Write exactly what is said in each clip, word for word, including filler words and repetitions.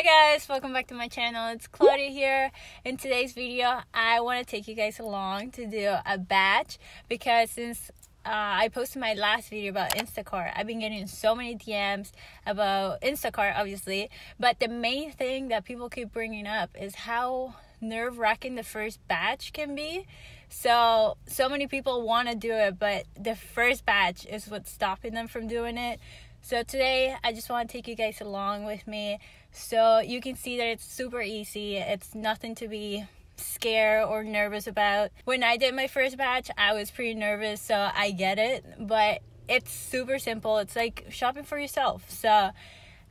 Hey guys, welcome back to my channel. It's Claudia here. In today's video, I want to take you guys along to do a batch because since uh, I posted my last video about Instacart, I've been getting so many D Ms about Instacart, obviously. But the main thing that people keep bringing up is how nerve-wracking the first batch can be. So, so many people want to do it, but the first batch is what's stopping them from doing it. So today, I just want to take you guys along with me so you can see that it's super easy. It's nothing to be scared or nervous about. When I did my first batch, I was pretty nervous, so I get it. But it's super simple. It's like shopping for yourself. So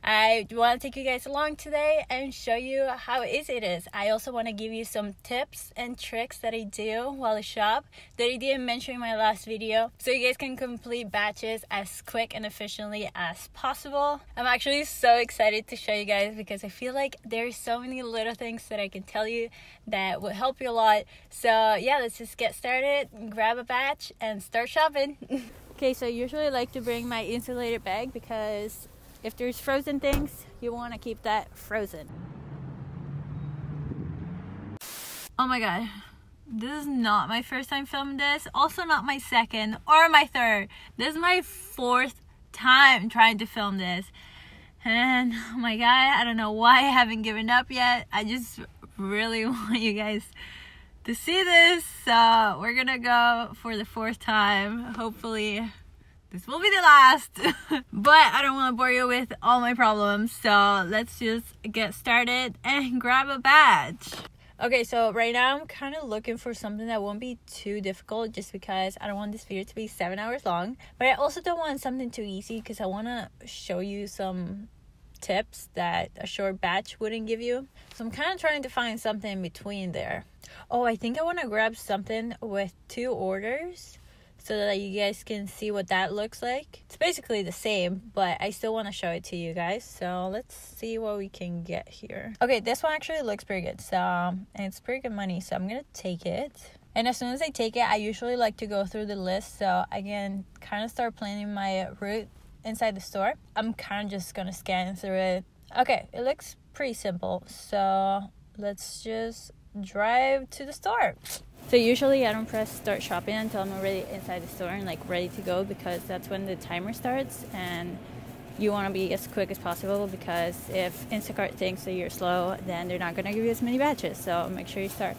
I want to take you guys along today and show you how easy it is. I also want to give you some tips and tricks that I do while I shop that I didn't mention in my last video, so you guys can complete batches as quick and efficiently as possible. I'm actually so excited to show you guys because I feel like there's so many little things that I can tell you that will help you a lot. So yeah, let's just get started, grab a batch, and start shopping. Okay, so I usually like to bring my insulated bag because if there's frozen things, you want to keep that frozen. Oh my god, this is not my first time filming this, also not my second or my third. This is my fourth time trying to film this, and oh my god, I don't know why I haven't given up yet. I just really want you guys to see this, so we're gonna go for the fourth time. Hopefully this will be the last, but I don't want to bore you with all my problems, so let's just get started and grab a batch. Okay, so right now I'm kind of looking for something that won't be too difficult just because I don't want this video to be seven hours long, but I also don't want something too easy because I want to show you some tips that a short batch wouldn't give you. So I'm kind of trying to find something in between there. Oh, I think I want to grab something with two orders, so that you guys can see what that looks like. It's basically the same, but I still want to show it to you guys. So let's see what we can get here. Okay, this one actually looks pretty good. So, and it's pretty good money, so I'm gonna take it. And as soon as I take it, I usually like to go through the list so I can kind of start planning my route inside the store. I'm kind of just gonna scan through it. Okay, it looks pretty simple. So let's just drive to the store. So usually I don't press start shopping until I'm already inside the store and like ready to go, because that's when the timer starts and you want to be as quick as possible, because if Instacart thinks that you're slow, then they're not going to give you as many batches. So make sure you start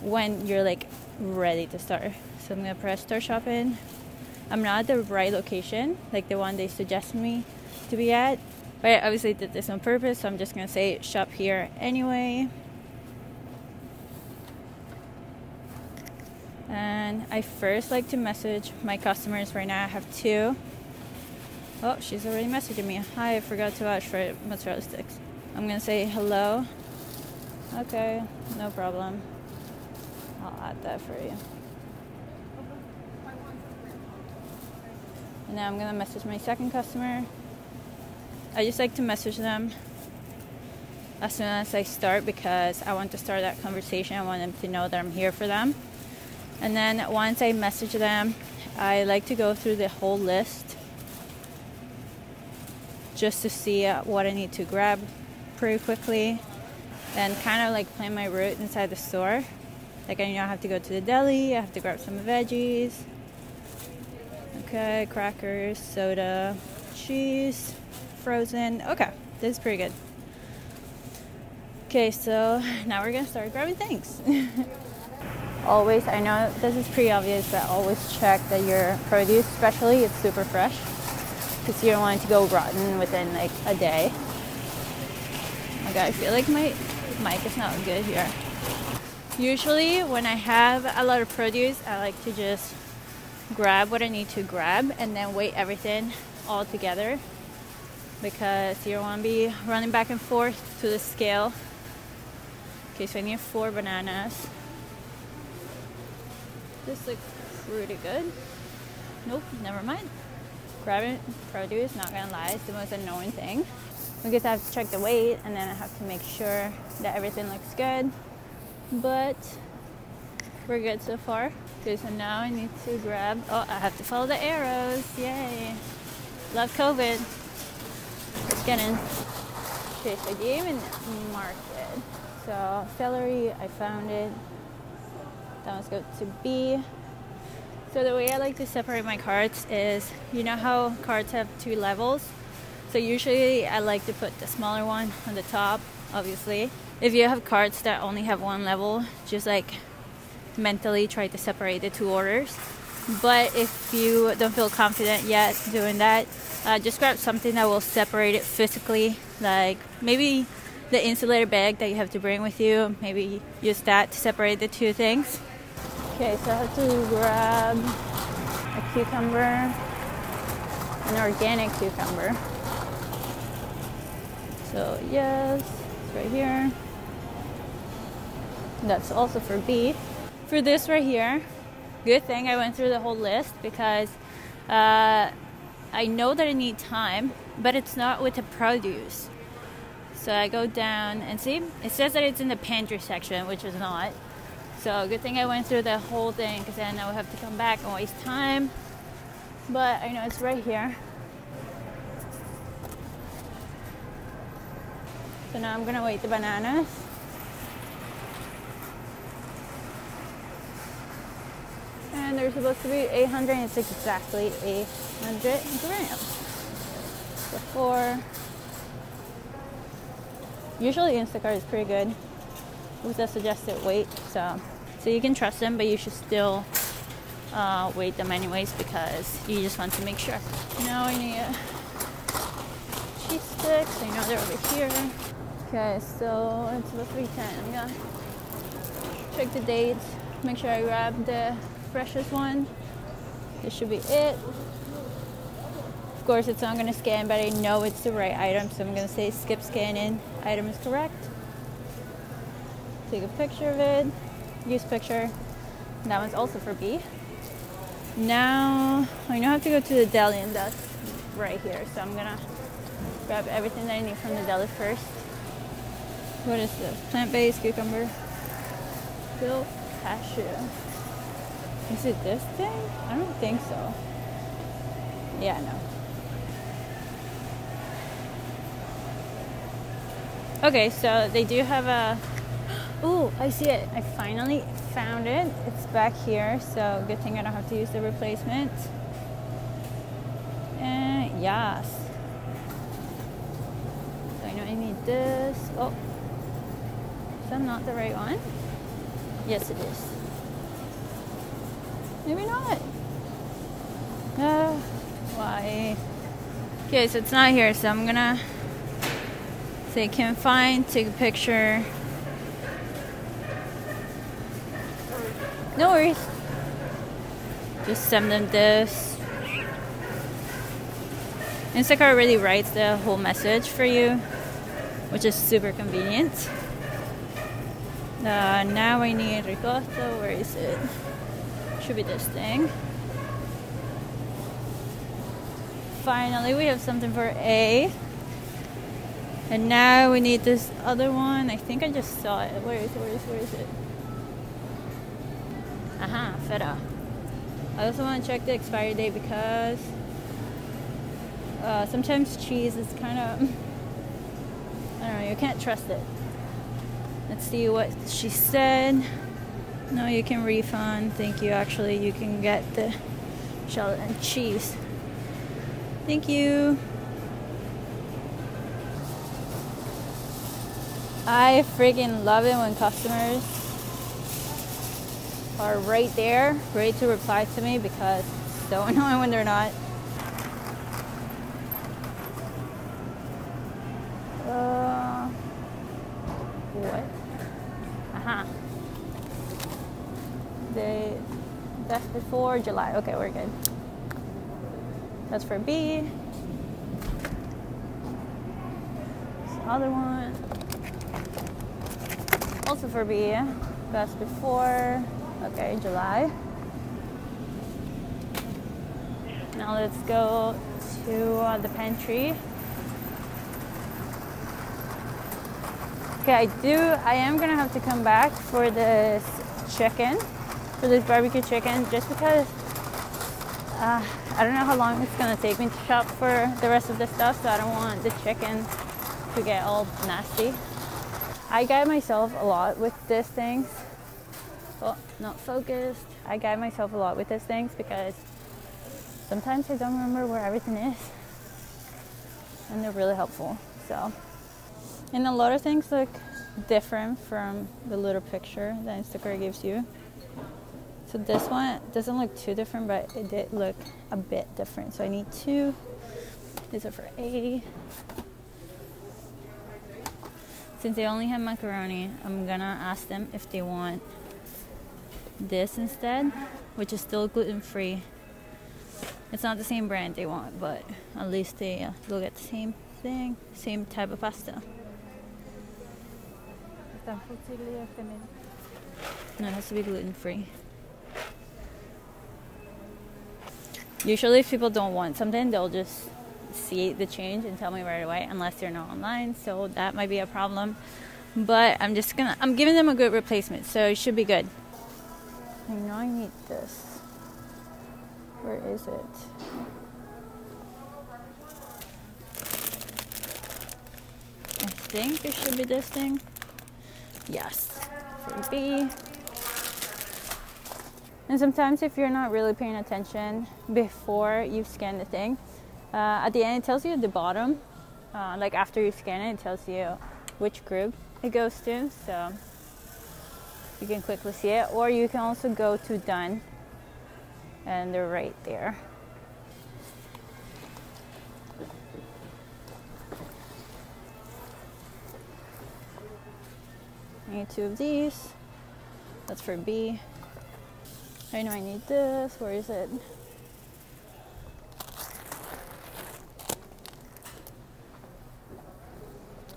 when you're like ready to start. So I'm going to press start shopping. I'm not at the right location, like the one they suggested me to be at, but I obviously did this on purpose, so I'm just going to say shop here anyway. And I first like to message my customers. Right now I have two. Oh, she's already messaging me. Hi, I forgot to ask for mozzarella sticks. I'm gonna say hello. Okay, no problem. I'll add that for you. And now I'm gonna message my second customer. I just like to message them as soon as I start because I want to start that conversation. I want them to know that I'm here for them. And then once I message them, I like to go through the whole list just to see what I need to grab pretty quickly and kind of like plan my route inside the store. Like, I know I have to go to the deli, I have to grab some veggies, okay, crackers, soda, cheese, frozen. Okay, this is pretty good. Okay, so now we're gonna start grabbing things. Always, I know this is pretty obvious, but always check that your produce, especially, it's super fresh, because you don't want it to go rotten within like a day. Oh my god, I feel like my mic is not good here. Usually when I have a lot of produce, I like to just grab what I need to grab and then weigh everything all together, because you don't want to be running back and forth to the scale. Okay, so I need four bananas. This looks pretty good. Nope, never mind. Grabbing produce, not gonna lie, it's the most annoying thing, because I have to check the weight and then I have to make sure that everything looks good. But we're good so far. Okay, so now I need to grab, oh, I have to follow the arrows. Yay. Love COVID. Let's get in. fish. I didn't even mark it. So celery, I found it. That was good to be. So the way I like to separate my carts is, you know how carts have two levels? So usually I like to put the smaller one on the top, obviously. If you have carts that only have one level, just like mentally try to separate the two orders. But if you don't feel confident yet doing that, uh, just grab something that will separate it physically, like maybe the insulator bag that you have to bring with you, maybe use that to separate the two things. Okay, so I have to grab a cucumber, an organic cucumber. So yes, it's right here. That's also for B. For this right here, good thing I went through the whole list because uh, I know that I need time, but it's not with the produce. So I go down and see, it says that it's in the pantry section, which is not. So good thing I went through the whole thing because then I would have to come back and waste time. But I know it's right here. So now I'm gonna wait the bananas. And they're supposed to be eight hundred, and it's exactly eight hundred grams. Before, usually Instacart is pretty good with the suggested weight, so so you can trust them, but you should still uh, weight them anyways because you just want to make sure. Now I need cheese sticks. I know they're over here. Okay, so it's supposed to be ten. I'm gonna check the dates. Make sure I grab the freshest one. This should be it. Of course, it's not going to scan, but I know it's the right item, so I'm going to say skip scanning. Item is correct. Take a picture of it. Use picture. That one's also for B. Now I know I have to go to the deli, and that's right here. So I'm going to grab everything that I need from the deli first. What is this? Plant-based cucumber. Dill cashew. Is it this thing? I don't think so. Yeah, no. Okay, so they do have a... Oh, I see it. I finally found it. It's back here, so good thing I don't have to use the replacement. And yes. So I know I need this. Oh. Is that not the right one? Yes, it is. Maybe not. Uh, why? Okay, so it's not here, so I'm gonna say can find, take a picture. No worries. Just send them this. Instacart really writes the whole message for you, which is super convenient. Uh, now I need ricotta. Where is it? Should be this thing. Finally, we have something for A. And now we need this other one. I think I just saw it. Where is it? Where is it? Where is it? Aha, feta. I also want to check the expiry date because uh, sometimes cheese is kind of, I don't know, you can't trust it. Let's see what she said. No, you can refund. Thank you. Actually, you can get the shell and cheese. Thank you. I freaking love it when customers are right there, ready to reply to me because it's so annoying when they're not. Uh, what? Aha. Uh-huh. They left before July. Okay, we're good. That's for B. This other one. Also for B. Best before. Okay, July. Now let's go to uh, the pantry. Okay, I do. I am gonna have to come back for this chicken. For this barbecue chicken, just because uh, I don't know how long it's gonna take me to shop for the rest of the stuff, so I don't want the chicken to get all nasty. I guide myself a lot with these things. Oh, not focused. I guide myself a lot with these things because sometimes I don't remember where everything is. And they're really helpful. So, and a lot of things look different from the little picture that Instacart gives you. So this one doesn't look too different, but it did look a bit different. So I need two. These are for eighty. Since they only have macaroni, I'm gonna ask them if they want this instead, which is still gluten-free. It's not the same brand they want, but at least they uh, will get the same thing, same type of pasta. No, it has to be gluten-free. Usually if people don't want something, they'll just see the change and tell me right away, unless they're not online, so that might be a problem. But I'm just gonna, I'm giving them a good replacement, so it should be good. I know I need this. Where is it? I think it should be this thing. Yes, for B. And sometimes if you're not really paying attention before you scan the thing, uh, at the end it tells you at the bottom, uh, like after you scan it, it tells you which group it goes to, so you can quickly see it. Or you can also go to done, and they're right there. I need two of these, that's for B. I know I need this. Where is it?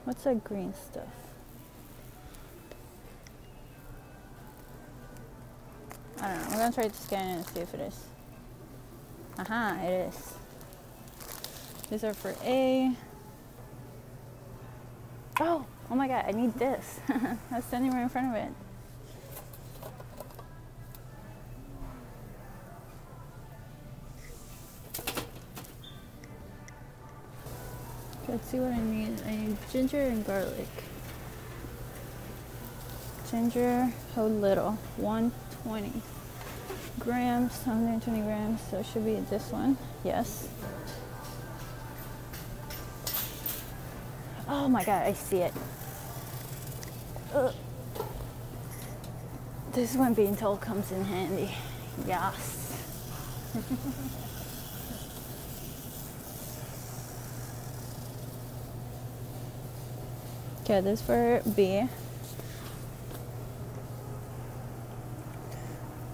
What's that green stuff? I don't know. I'm gonna try to scan it and see if it is. Aha, it is. These are for A. Oh, oh my god, I need this. I was standing right in front of it. Let's see what I need. I need ginger and garlic. Ginger, how little? one hundred twenty grams, one hundred twenty grams, so it should be this one. Yes. Oh my god, I see it. Ugh. This one being told comes in handy. Yes. Okay, this for B.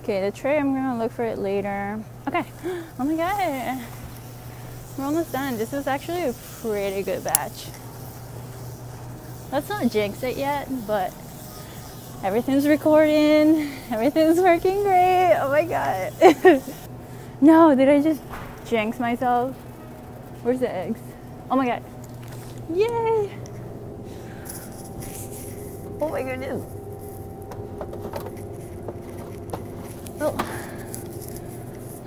Okay, the tray, I'm gonna look for it later. Okay, oh my god, we're almost done. This is actually a pretty good batch. Let's not jinx it yet, but everything's recording, everything's working great. Oh my god. No, did I just jinx myself? Where's the eggs? Oh my god, yay! Oh my goodness. Oh.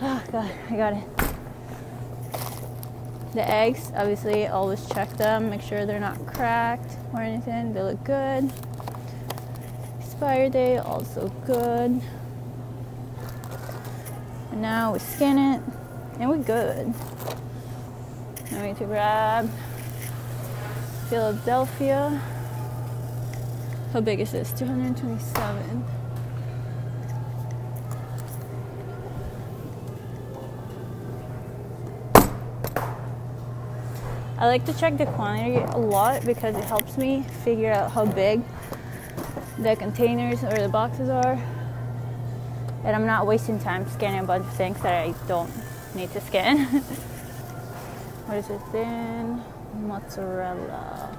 Oh god, I got it. The eggs, obviously always check them, make sure they're not cracked or anything. They look good. Expire date, also good. And now we scan it and we're good. Now we need to grab Philadelphia. How big is this? two hundred twenty-seven. I like to check the quantity a lot because it helps me figure out how big the containers or the boxes are. And I'm not wasting time scanning a bunch of things that I don't need to scan. What is it then? Mozzarella.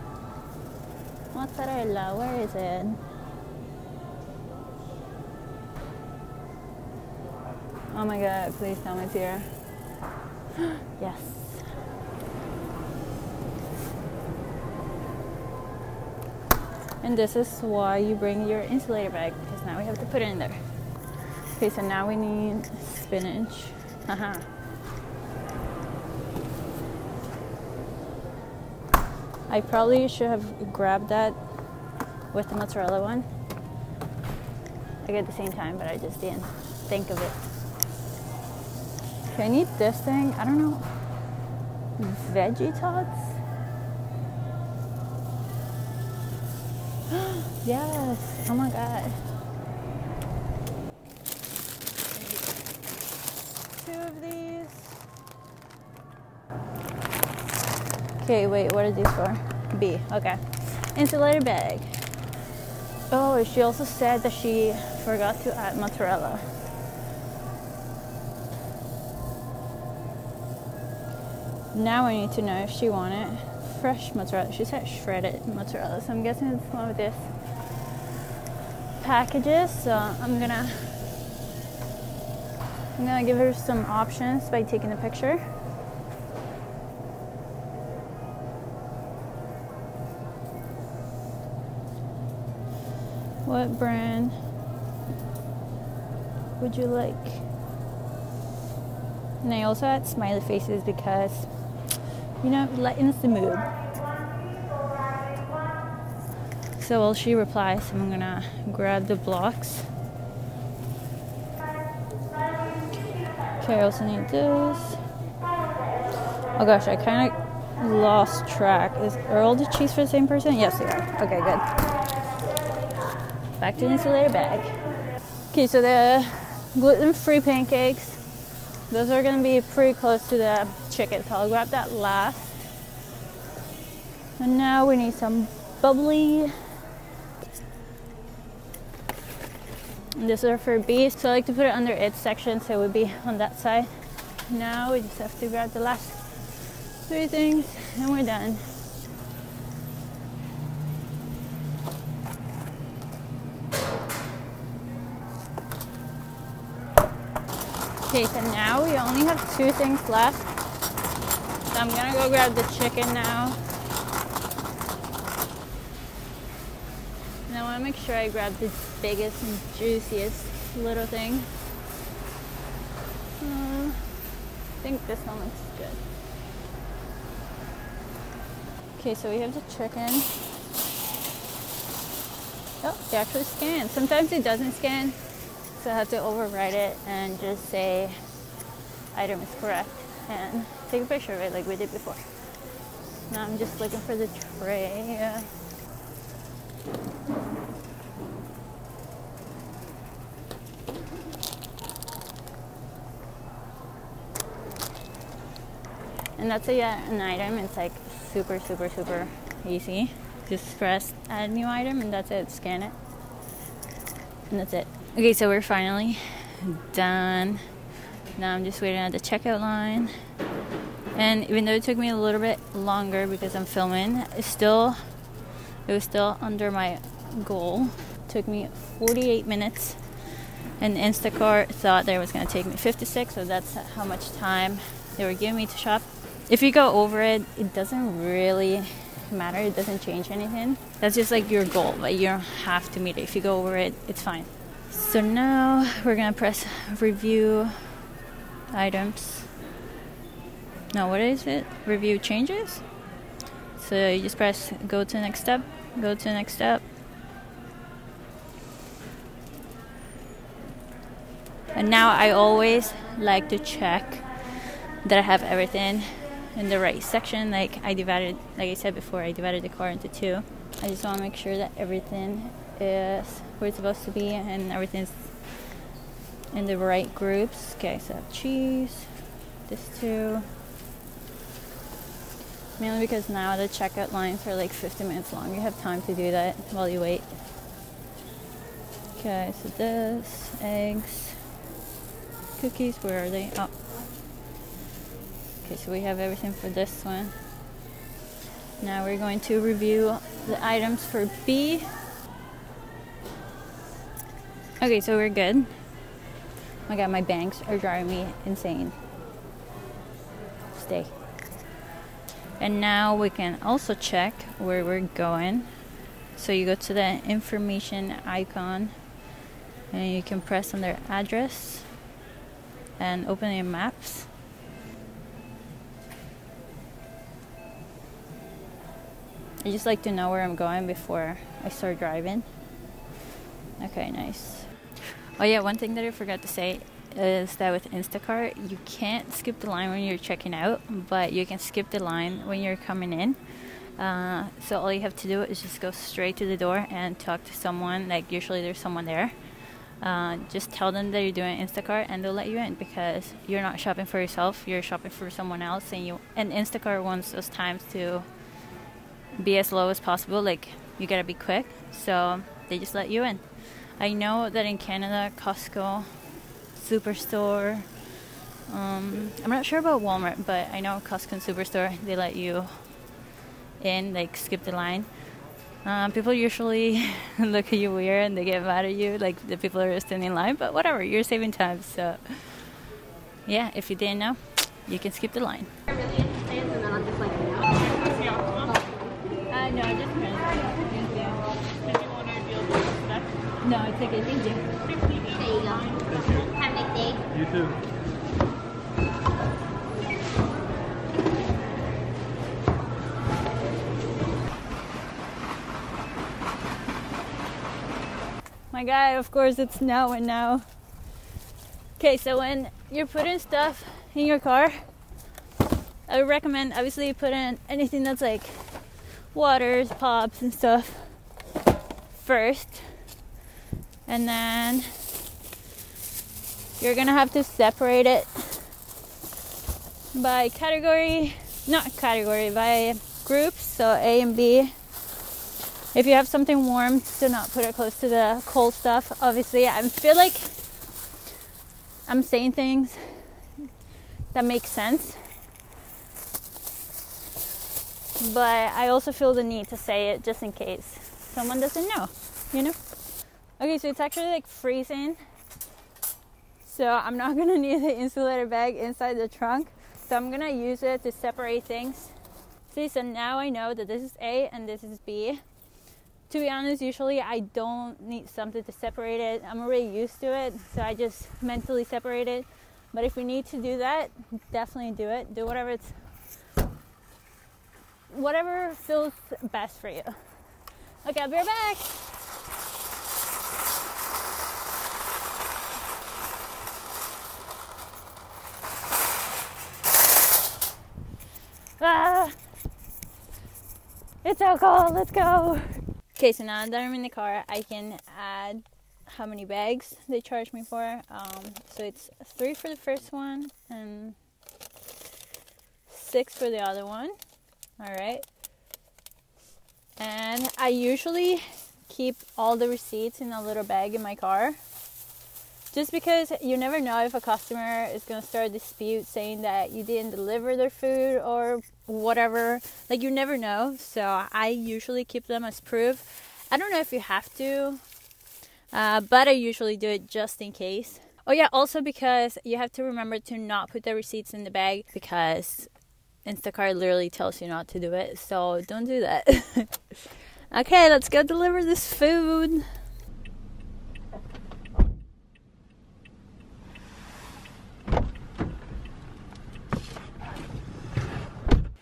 Mozzarella, where is it? Oh my god, please tell me it's here. Yes. And this is why you bring your insulator bag, because now we have to put it in there. Okay, so now we need spinach. Haha. Uh-huh. I I probably should have grabbed that with the mozzarella one, like at the same time, but I just didn't think of it. Can I eat this thing? I don't know. Veggie tots? Yes. Oh my God. Two of these. Okay, wait, what are these for? B, okay. Insulator bag. Oh, she also said that she forgot to add mozzarella. Now I need to know if she wanted fresh mozzarella. She said shredded mozzarella, so I'm guessing it's one with this packages. So I'm gonna I'm gonna give her some options by taking a picture. What brand would you like? And I also had smiley faces because, you know, it lightens the mood. So while she replies, I'm gonna grab the blocks. Okay, I also need this. Oh gosh, I kind of lost track. Is Earl the cheese for the same person? Yes, they are. Okay, good. Back to the insulator bag. Okay, so the gluten-free pancakes, those are gonna be pretty close to the chicken, so I'll grab that last. And now we need some bubbly. And this is for B, so I like to put it under its section, so it would be on that side. Now we just have to grab the last three things, and we're done. Okay, so now we only have two things left. So I'm gonna go grab the chicken now. And I wanna make sure I grab the biggest and juiciest little thing. Uh, I think this one looks good. Okay, so we have the chicken. Oh, it actually scanned. Sometimes it doesn't scan. So I have to override it and just say item is correct and take a picture of it like we did before. Now I'm just looking for the tray. And that's a, an item. It's like super, super, super easy. Just press add new item and that's it. Scan it. And that's it. Okay, so we're finally done. Now I'm just waiting at the checkout line. And even though it took me a little bit longer because I'm filming, it's still, it was still under my goal. It took me forty-eight minutes. And Instacart thought they was gonna take me fifty-six, so that's how much time they were giving me to shop. If you go over it, it doesn't really matter. It doesn't change anything. That's just like your goal, but you don't have to meet it. If you go over it, it's fine. So now we're gonna press review items. No, what is it? Review changes? So you just press go to next step, go to next step. And now I always like to check that I have everything in the right section. Like I divided, like I said before, I divided the car into two. I just wanna make sure that everything is where it's supposed to be and everything's in the right groups. Okay, so I have cheese, this too. Mainly because now the checkout lines are like fifty minutes long. You have time to do that while you wait. Okay, so this, eggs, cookies, where are they? Oh. Okay, so we have everything for this one. Now we're going to review the items for B. Okay, so we're good. Oh my God, my bangs are driving me insane. Stay. And now we can also check where we're going. So you go to the information icon and you can press on their address and open your maps. I just like to know where I'm going before I start driving. Okay, nice. Oh yeah, one thing that I forgot to say is that with Instacart, you can't skip the line when you're checking out, but you can skip the line when you're coming in. Uh, so all you have to do is just go straight to the door and talk to someone. Like, usually there's someone there. Uh, just tell them that you're doing Instacart and they'll let you in, because you're not shopping for yourself, you're shopping for someone else. And you and Instacart wants those times to be as low as possible. Like, you gotta be quick, so they just let you in. I know that in Canada, Costco, Superstore, um, I'm not sure about Walmart, but I know Costco and Superstore, they let you in, like, skip the line. Um, people usually look at you weird and they get mad at you, like the people are standing in line, but whatever, you're saving time. So yeah, if you didn't know, you can skip the line. I'm really interested, and then I'm just like, no. Uh, no, I just print. Did you want to deal with that? No, it's okay, thank you. There you go. Have a nice day. You too. My God, of course it's snowing now. Okay, so when you're putting stuff in your car, I would recommend obviously putting anything that's like waters, pops and stuff first, and then you're gonna have to separate it by category, not category, by groups, so A and B. If you have something warm, do not put it close to the cold stuff. Obviously, I feel like I'm saying things that make sense, but I also feel the need to say it just in case someone doesn't know, you know? Okay, so it's actually like freezing, so I'm not gonna need the insulator bag inside the trunk, so I'm gonna use it to separate things. See, so now I know that this is A and this is B. To be honest, usually I don't need something to separate it. I'm already used to it, so I just mentally separate it. But if you need to do that, definitely do it. Do whatever it's, whatever feels best for you. Okay, I'll be right back. Ah, it's so cold. Let's go. Okay, so now that I'm in the car, I can add how many bags they charge me for. Um, so it's three for the first one and six for the other one. All right. And I usually keep all the receipts in a little bag in my car, just because you never know if a customer is going to start a dispute saying that you didn't deliver their food or whatever. Like, you never know. So I usually keep them as proof. I don't know if you have to, uh, but I usually do it just in case. Oh yeah, also because you have to remember to not put the receipts in the bag, because Instacart literally tells you not to do it. So don't do that. Okay, let's go deliver this food.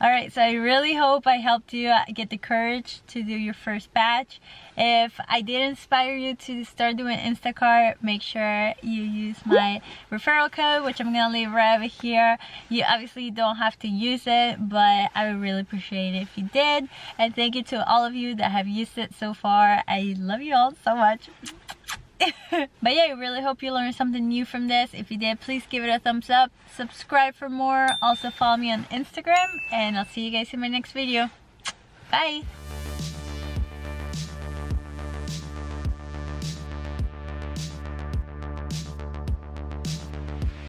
Alright, so I really hope I helped you get the courage to do your first batch. If I did inspire you to start doing Instacart, make sure you use my referral code, which I'm going to leave right over here. You obviously don't have to use it, but I would really appreciate it if you did. And thank you to all of you that have used it so far. I love you all so much. But yeah, I really hope you learned something new from this. If you did, please give it a thumbs up, subscribe for more, also follow me on Instagram, and I'll see you guys in my next video. Bye!